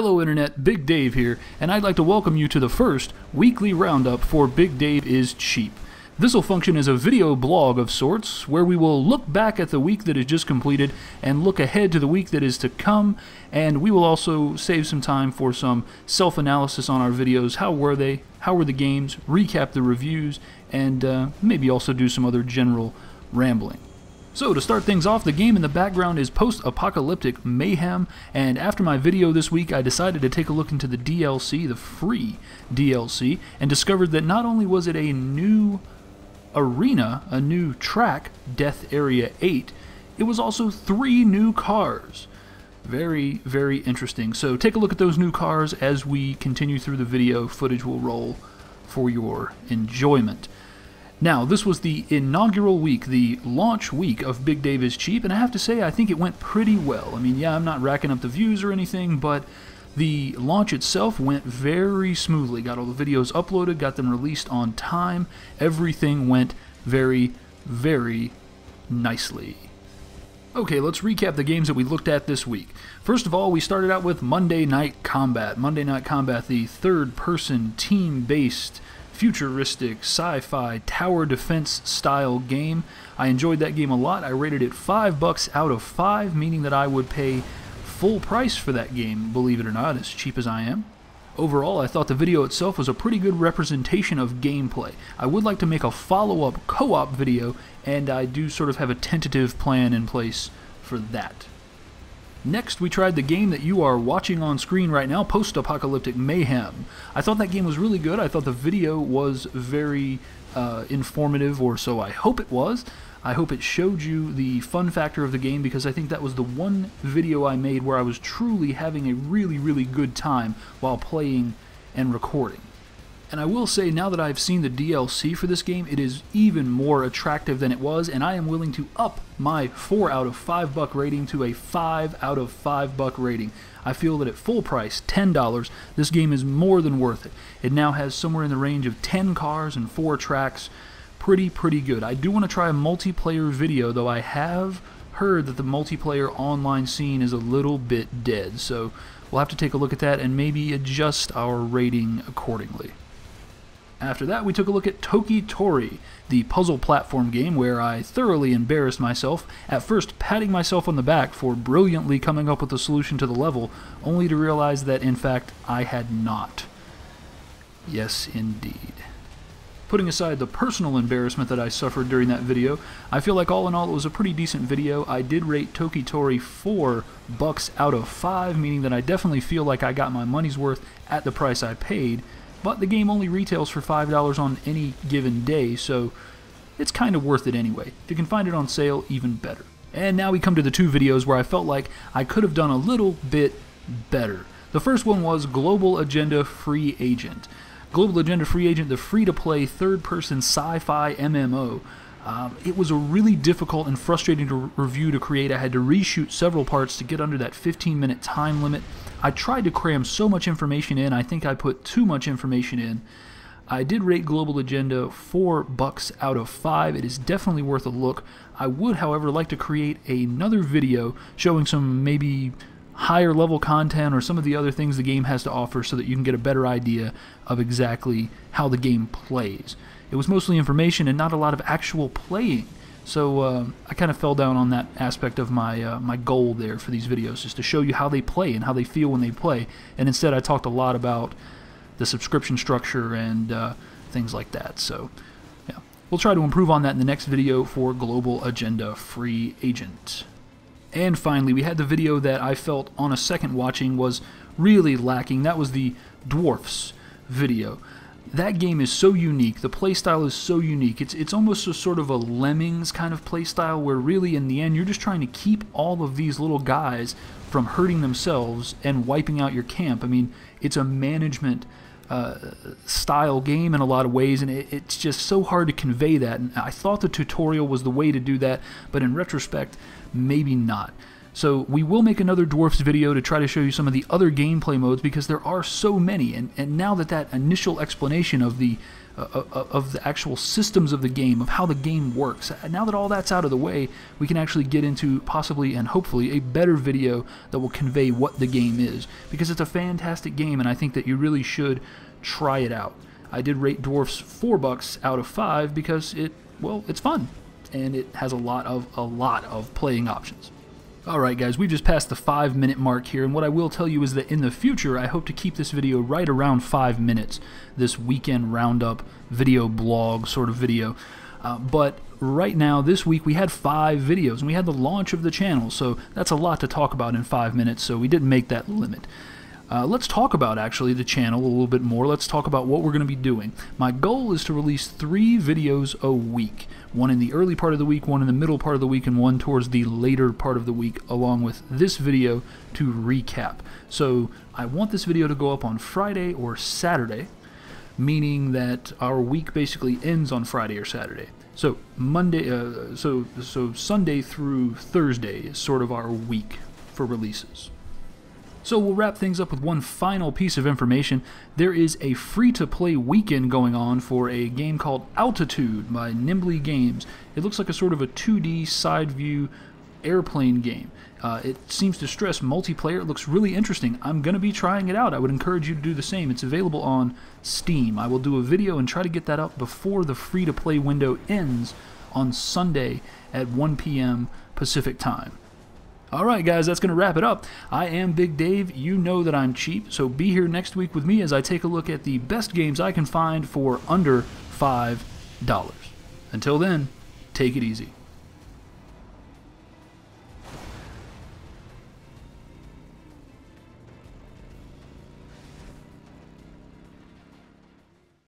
Hello Internet, Big Dave here, and I'd like to welcome you to the first weekly roundup for Big Dave is Cheap. This will function as a video blog of sorts, where we will look back at the week that is just completed and look ahead to the week that is to come, and we will also save some time for some self-analysis on our videos. How were they? How were the games? Recap the reviews, and maybe also do some other general rambling. So to start things off, the game in the background is Post-Apocalyptic Mayhem, and after my video this week I decided to take a look into the DLC, the free DLC, and discovered that not only was it a new arena, a new track, Death Area 8, it was also 3 new cars. Very, very interesting. So take a look at those new cars as we continue through the video. Footage will roll for your enjoyment. Now, this was the inaugural week, the launch week of Big Dave is Cheap, and I have to say I think it went pretty well. I mean, yeah, I'm not racking up the views or anything, but the launch itself went very smoothly. Got all the videos uploaded, got them released on time. Everything went very, very nicely. Okay, let's recap the games that we looked at this week. First of all, we started out with Monday Night Combat. Monday Night Combat, the third-person, team-based, futuristic, sci-fi, tower defense style game. I enjoyed that game a lot. I rated it $5 out of 5, meaning that I would pay full price for that game, believe it or not, as cheap as I am. Overall, I thought the video itself was a pretty good representation of gameplay. I would like to make a follow-up co-op video, and I do sort of have a tentative plan in place for that. Next, we tried the game that you are watching on screen right now, Post-Apocalyptic Mayhem. I thought that game was really good. I thought the video was very informative, or so I hope it was. I hope it showed you the fun factor of the game, because I think that was the one video I made where I was truly having a really, really good time while playing and recording. And I will say, now that I've seen the DLC for this game, it is even more attractive than it was, and I am willing to up my 4 out of 5 buck rating to a 5 out of 5 buck rating. I feel that at full price, $10, this game is more than worth it. It now has somewhere in the range of 10 cars and 4 tracks. Pretty good. I do want to try a multiplayer video, though I have heard that the multiplayer online scene is a little bit dead, so we'll have to take a look at that and maybe adjust our rating accordingly. After that, we took a look at Toki Tori, the puzzle platform game where I thoroughly embarrassed myself, at first patting myself on the back for brilliantly coming up with a solution to the level, only to realize that, in fact, I had not. Yes, indeed. Putting aside the personal embarrassment that I suffered during that video, I feel like all in all it was a pretty decent video. I did rate Toki Tori $4 out of 5, meaning that I definitely feel like I got my money's worth at the price I paid, but the game only retails for $5 on any given day, so it's kind of worth it anyway. If you can find it on sale, even better. And now we come to the two videos where I felt like I could have done a little bit better. The first one was Global Agenda Free Agent. Global Agenda Free Agent, the free-to-play third-person sci-fi MMO. It was a really difficult and frustrating review to create. I had to reshoot several parts to get under that 15-minute time limit. I tried to cram so much information in, I think I put too much information in. I did rate Global Agenda $4 out of 5. It is definitely worth a look. I would, however, like to create another video showing some maybe higher level content or some of the other things the game has to offer so that you can get a better idea of exactly how the game plays. It was mostly information and not a lot of actual playing. So I kind of fell down on that aspect of my goal there for these videos, is to show you how they play and how they feel when they play. And instead I talked a lot about the subscription structure and things like that. So yeah, we'll try to improve on that in the next video for Global Agenda Free Agent. And finally, we had the video that I felt on a second watching was really lacking. That was the Dwarfs video. That game is so unique. The playstyle is so unique. It's almost a sort of a Lemmings kind of playstyle where really in the end you're just trying to keep all of these little guys from hurting themselves and wiping out your camp. I mean, it's a management style game in a lot of ways, and it's just so hard to convey that. And I thought the tutorial was the way to do that, but in retrospect, maybe not. So we will make another Dwarfs video to try to show you some of the other gameplay modes, because there are so many, and now that initial explanation of the actual systems of the game, of how the game works, now that all that's out of the way, we can actually get into possibly and hopefully a better video that will convey what the game is, because it's a fantastic game and I think that you really should try it out. I did rate Dwarfs $4 out of 5 because it's fun and it has a lot of playing options. Alright guys, we've just passed the 5-minute mark here, and what I will tell you is that in the future I hope to keep this video right around 5 minutes, this weekend roundup video blog sort of video. But right now, this week, we had 5 videos, and we had the launch of the channel, so that's a lot to talk about in 5 minutes, so we didn't make that limit. Let's talk about actually the channel a little bit more. Let's talk about what we're going to be doing. My goal is to release 3 videos a week. One in the early part of the week, one in the middle part of the week, and one towards the later part of the week, along with this video to recap. So I want this video to go up on Friday or Saturday, meaning that our week basically ends on Friday or Saturday. So Monday, so Sunday through Thursday is sort of our week for releases. So we'll wrap things up with one final piece of information. There is a free-to-play weekend going on for a game called Altitude by Nimbly Games. It looks like a sort of a 2D side-view airplane game. It seems to stress multiplayer. It looks really interesting. I'm going to be trying it out. I would encourage you to do the same. It's available on Steam. I will do a video and try to get that up before the free-to-play window ends on Sunday at 1 p.m. Pacific time. Alright guys, that's going to wrap it up. I am Big Dave, you know that I'm cheap, so be here next week with me as I take a look at the best games I can find for under $5. Until then, take it easy.